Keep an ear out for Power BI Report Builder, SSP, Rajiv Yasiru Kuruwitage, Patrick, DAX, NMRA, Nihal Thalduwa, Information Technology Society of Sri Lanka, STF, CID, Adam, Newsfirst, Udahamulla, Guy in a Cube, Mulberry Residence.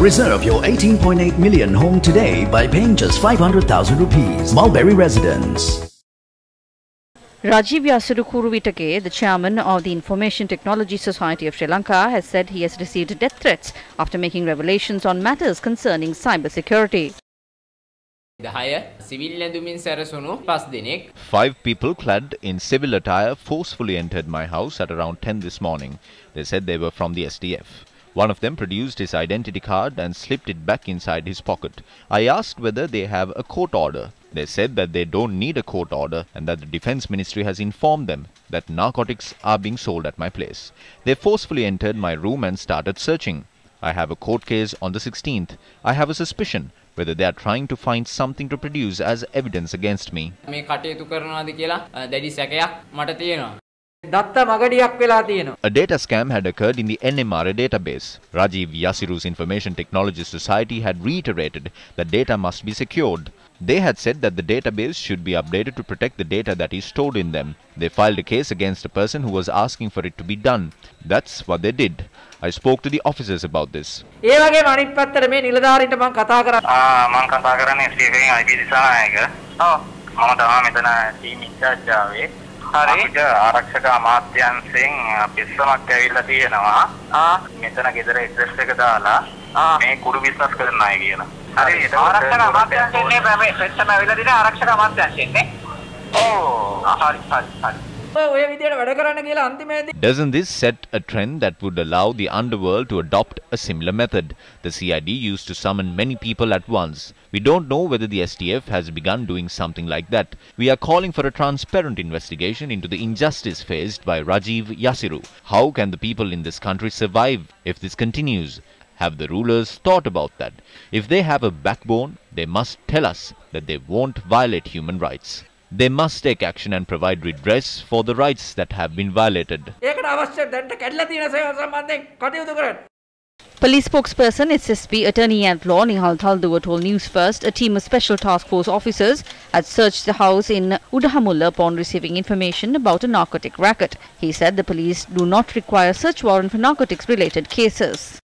Reserve your 18.8 million home today by paying just 500,000 rupees. Mulberry Residence. Rajiv Yasiru Kuruwitage, the chairman of the Information Technology Society of Sri Lanka, has said he has received death threats after making revelations on matters concerning cybersecurity. 5 people clad in civil attire forcefully entered my house at around 10 this morning. They said they were from the STF. One of them produced his identity card and slipped it back inside his pocket. I asked whether they have a court order. They said that they don't need a court order and that the Defence Ministry has informed them that narcotics are being sold at my place. They forcefully entered my room and started searching. I have a court case on the 16th. I have a suspicion whether they are trying to find something to produce as evidence against me. A data scam had occurred in the NMRA database. Rajiv Yasiru's Information Technology Society had reiterated that data must be secured. They had said that the database should be updated to protect the data that is stored in them. They filed a case against a person who was asking for it to be done. That's what they did. I spoke to the officers about this. Doesn't this set a trend that would allow the underworld to adopt a similar method? The CID used to summon many people at once. We don't know whether the STF has begun doing something like that. We are calling for a transparent investigation into the injustice faced by Rajiv Yasiru. How can the people in this country survive if this continues? Have the rulers thought about that? If they have a backbone, they must tell us that they won't violate human rights. They must take action and provide redress for the rights that have been violated. Police spokesperson SSP Attorney at Law Nihal Thalduwa told News First a team of special task force officers had searched the house in Udahamulla upon receiving information about a narcotic racket. He said the police do not require search warrant for narcotics related cases.